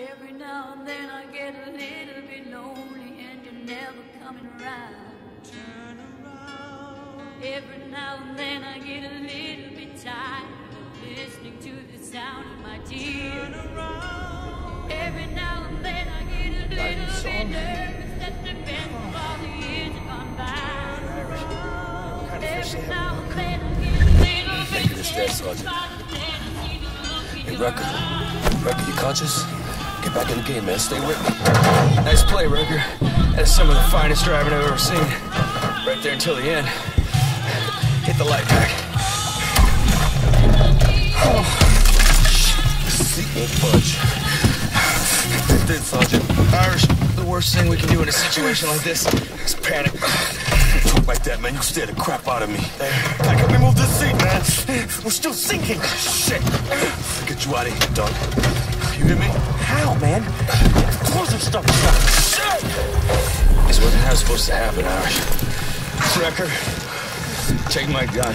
Every now and then I get a little bit lonely and you're never coming around. Turn around. Every now and then I get a little bit tired of listening to the sound of my tears. Turn around. Every now and then I get a little bit nervous that the best of all the years have gone by. Every now and then I get a little bit scared. Hey, Recker, you conscious? Get back in the game, man. Stay with me. Nice play, Roger. That's some of the finest driving I've ever seen. Right there until the end. Hit the light pack. Oh, shit. Sequel punch. Did Sergeant Irish. The worst thing we can do in a situation like this is panic. Talk like that, man. You scared the crap out of me. Pac, help me move this seat, man. We're still sinking. Shit. Get you out of here, Doug. You hear me? How, man? Explosive stuff. Shit! This wasn't how it's supposed to happen, Arch. Recker, take my gun.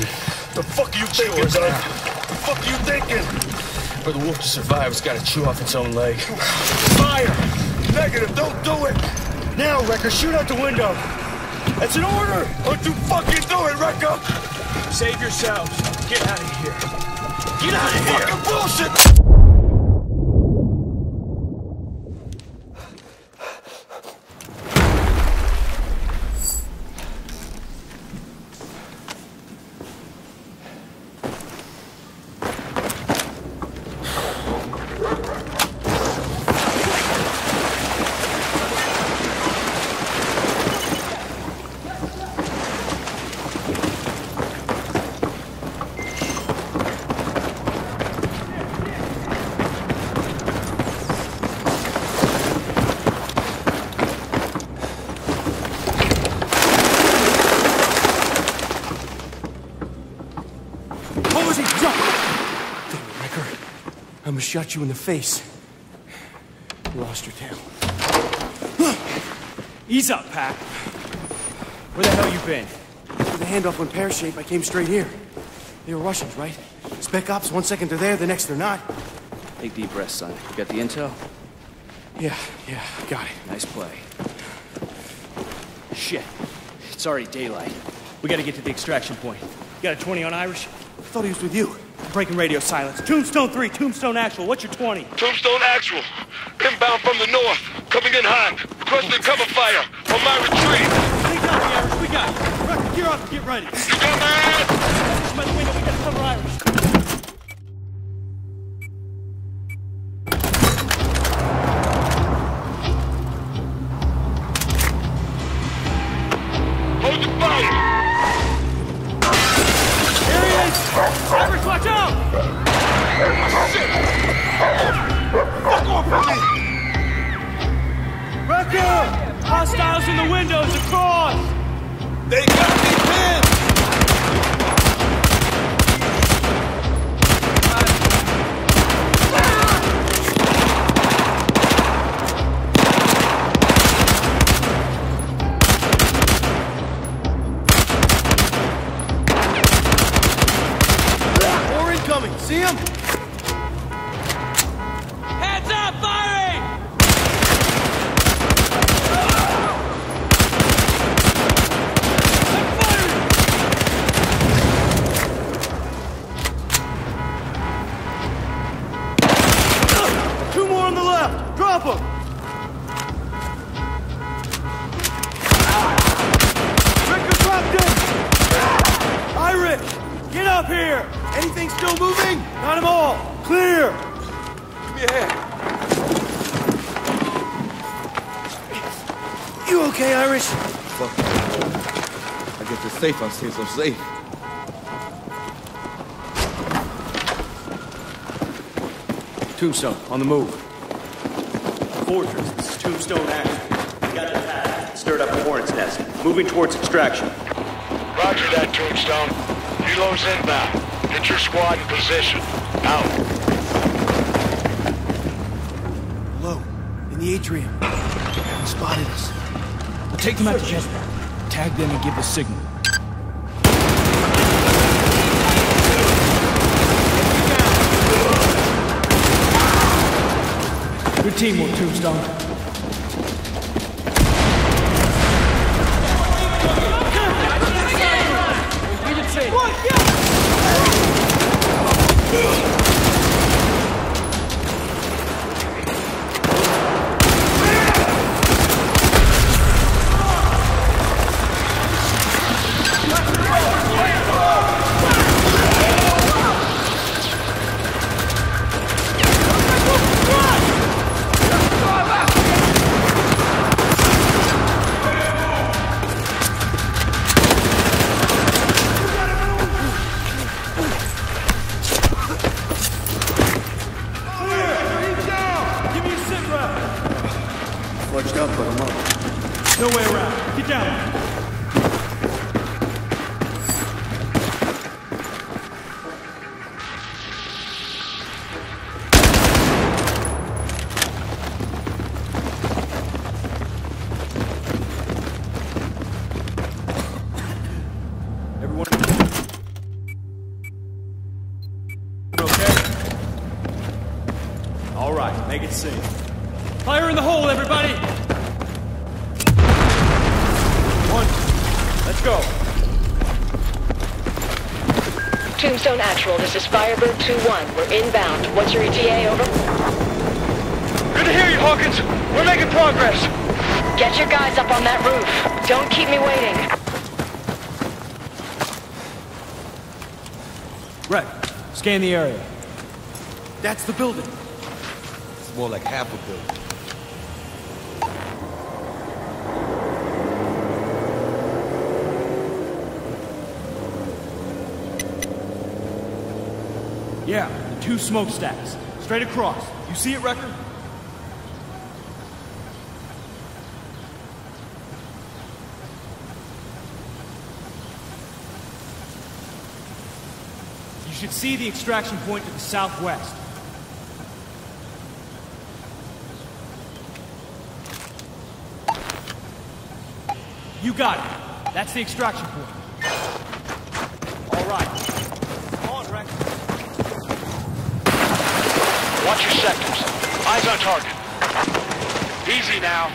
The fuck are you thinking, son? The fuck are you thinking? For the wolf to survive, it's gotta chew off its own leg. Fire! Negative, don't do it! Now, Recker, shoot out the window. That's an order! Don't you fucking do it, Recker! Save yourselves. Get out of here. Get out of here! Fucking bullshit! Shot you in the face. You lost your tail. Ease up, Pat. Where the hell you been? With the handoff went pear-shaped, I came straight here. They were Russians, right? Spec ops, one second they're there, the next they're not. Take deep breaths, son. You got the intel? Yeah, got it. Nice play. Shit. It's already daylight. We gotta get to the extraction point. You got a 20 on Irish? I thought he was with you. Breaking radio silence. Tombstone 3, Tombstone Actual. What's your 20? Tombstone Actual. Inbound from the north. Coming in hot. Requesting cover fire. On my retreat. Take down the Irish. We got it. Record, gear up and get ready. You got my ass? Push by the window. We got cover Irish. I'm staying so safe. Tombstone, on the move. Fortress, this is Tombstone action. We got the Pat. Stirred up a hornet's nest. Moving towards extraction. Roger that, Tombstone. Helo's inbound. Get your squad in position. Out. Low, in the atrium. Spotted us. We'll take them out to Jasper. Tag them and give a signal. Good teamwork, Tombstone. This is Firebird 2-1. We're inbound. What's your ETA? Over. Good to hear you, Hawkins. We're making progress. Get your guys up on that roof. Don't keep me waiting. Brett, scan the area. That's the building. It's more like half a building. Yeah, the two smokestacks. Straight across. You see it, Recker? You should see the extraction point to the southwest. You got it. That's the extraction point. All right. Watch your sectors. Eyes on target. Easy now.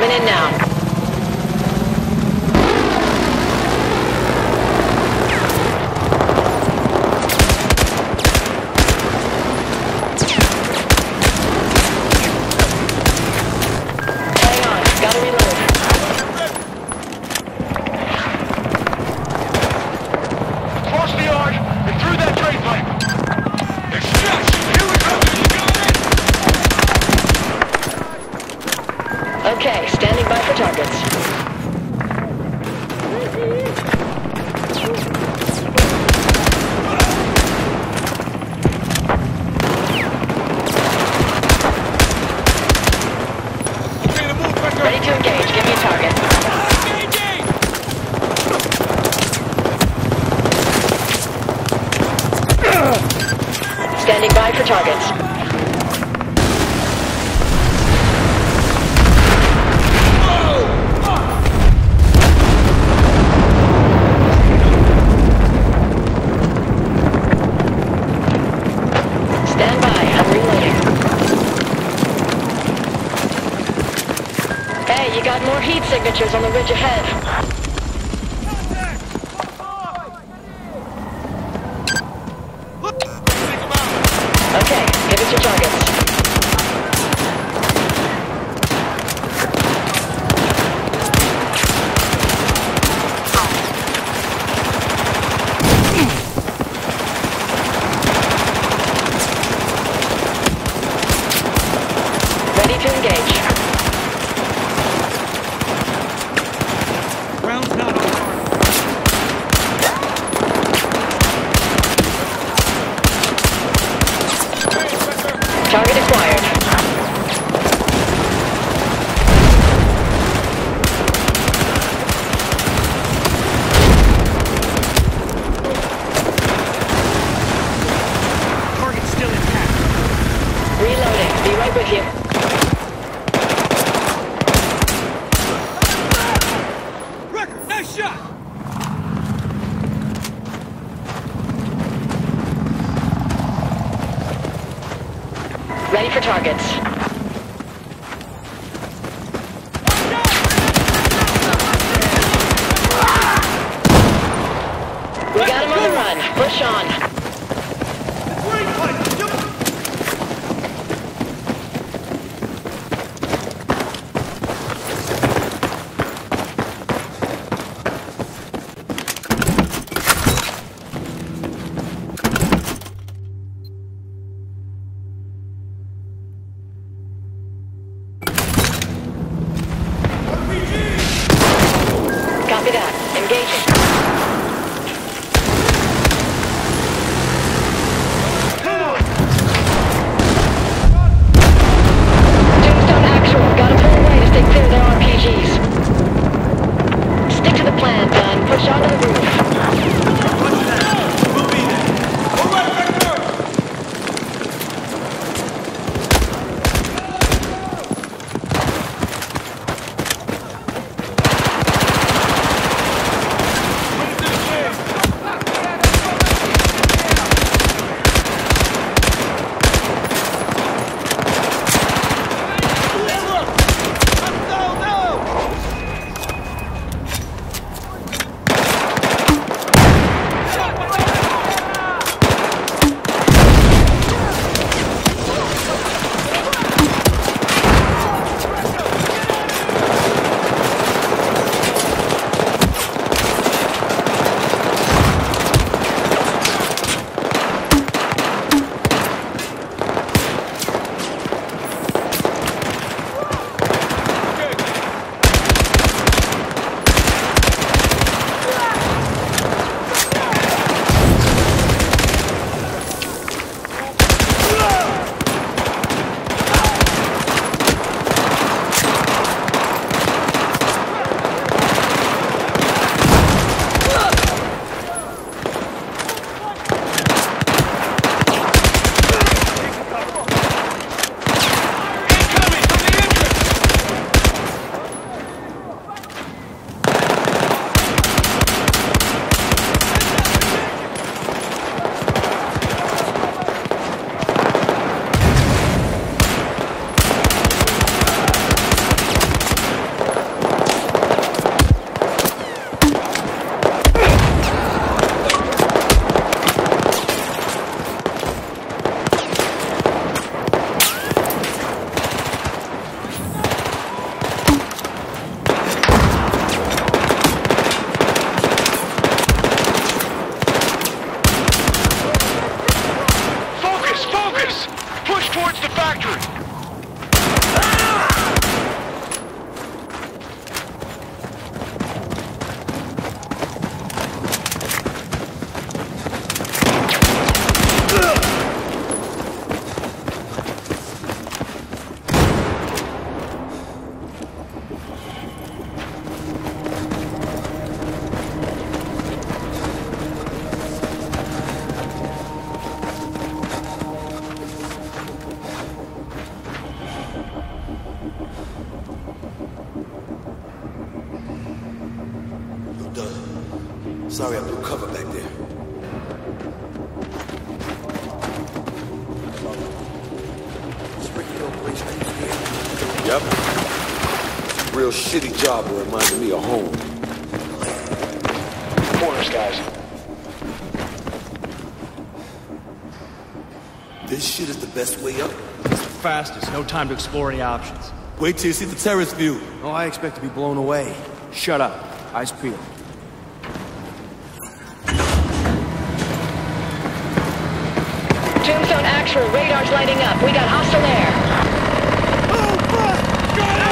Coming in now. On the ridge ahead. Okay, give us your targets. Ready to engage. Engaging. Sorry, I blew cover back there. Yep. Real shitty job that reminded me of home. Orders, guys. This shit is the best way up. It's the fastest. No time to explore any options. Wait till you see the terrace view. Oh, I expect to be blown away. Shut up. Eyes peeled. Tombstone actual. Radar's lighting up. We got hostile air. Oh, fuck! Got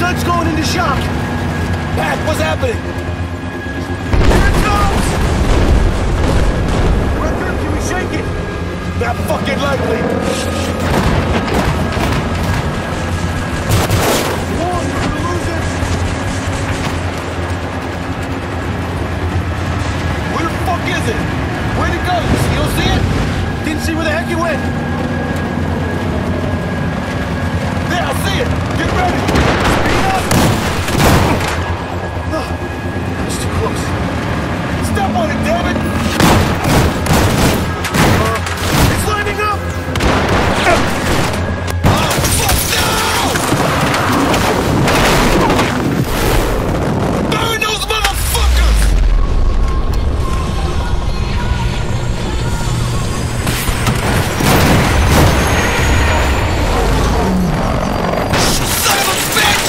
Doug's going into shock. Pat, what's happening? Here it goes! Recker, can we shake it? Not fucking likely. Come on, we're gonna lose it. Where the fuck is it? Where'd it go? You don't see it? Didn't see where the heck it went. There, I see it. Get ready. Speed up. No, it's too close. Step on it, damn it. It's lining up. Oh, fuck no! Burn those motherfuckers! Son of a bitch!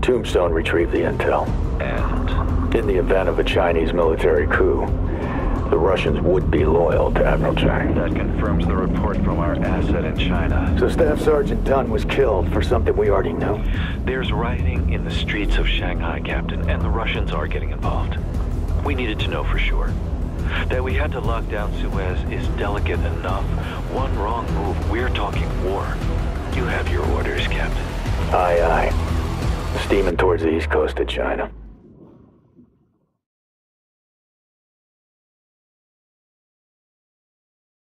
Tombstone retrieved the intel. And? In the event of a Chinese military coup, the Russians would be loyal to Admiral Chang. That confirms the report from our asset in China. So Staff Sergeant Dunn was killed for something we already knew. There's rioting in the streets of Shanghai, Captain, and the Russians are getting involved. We needed to know for sure. That we had to lock down Suez is delicate enough. One wrong move, we're talking war. You have your orders, Captain. Aye, aye. Steaming towards the east coast of China.